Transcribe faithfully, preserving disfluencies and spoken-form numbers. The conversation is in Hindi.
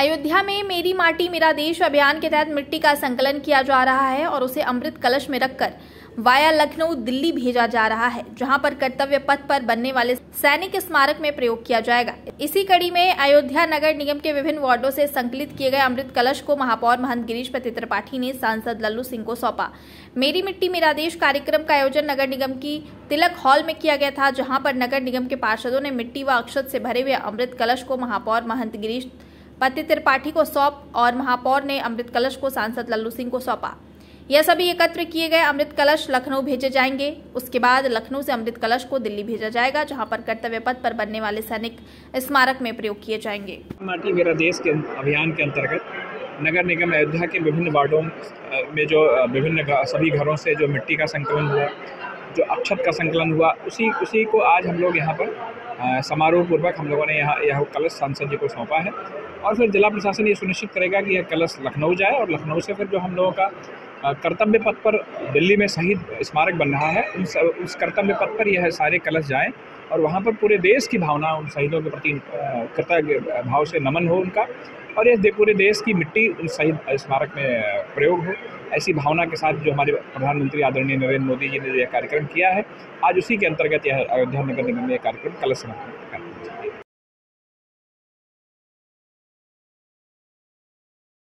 अयोध्या में मेरी माटी मेरा देश अभियान के तहत मिट्टी का संकलन किया जा रहा है और उसे अमृत कलश में रखकर वाया लखनऊ दिल्ली भेजा जा रहा है, जहां पर कर्तव्य पथ पर बनने वाले सैनिक स्मारक में प्रयोग किया जाएगा। इसी कड़ी में अयोध्या नगर निगम के विभिन्न वार्डों से संकलित किए गए अमृत कलश को महापौर महंत गिरीश पद्म त्रिपाठी ने सांसद लल्लू सिंह को सौंपा। मेरी मिट्टी मेरा देश कार्यक्रम का आयोजन नगर निगम की तिलक हॉल में किया गया था, जहाँ पर नगर निगम के पार्षदों ने मिट्टी व अक्षत से भरे हुए अमृत कलश को महापौर महंत गिरीश पद्म त्रिपाठी को सौंप और महापौर ने अमृत कलश को सांसद लल्लू सिंह को सौंपा। यह सभी एकत्र किए गए अमृत कलश लखनऊ भेजे जाएंगे। उसके बाद लखनऊ से अमृत कलश को दिल्ली भेजा जाएगा, जहां पर कर्तव्य पथ पर बनने वाले सैनिक स्मारक में प्रयोग किए जाएंगे। माटी मेरा देश के अभियान के अंतर्गत नगर निगम अयोध्या के विभिन्न वार्डों में जो विभिन्न सभी घरों से जो मिट्टी का संकलन हुआ, जो अक्षत का संकलन हुआ, उसी उसी को आज हम लोग यहाँ पर समारोह पूर्वक हम लोगों ने यहाँ यह कलश सांसद जी को सौंपा है। और फिर जिला प्रशासन ये सुनिश्चित करेगा कि यह कलश लखनऊ जाए और लखनऊ से फिर जो हम लोगों का कर्तव्य पथ पर दिल्ली में शहीद स्मारक बन रहा है, उन उस कर्तव्य पथ पर यह सारे कलश जाएं और वहाँ पर पूरे देश की भावना उन शहीदों के प्रति कृतज्ञ भाव से नमन हो उनका, और यह पूरे देश की मिट्टी उन शहीद स्मारक में प्रयोग हो। ऐसी भावना के साथ जो हमारे प्रधानमंत्री आदरणीय नरेंद्र मोदी जी ने यह कार्यक्रम किया है, आज उसी के अंतर्गत यह अयोध्या नगर निगम में यह कार्यक्रम कलश समापन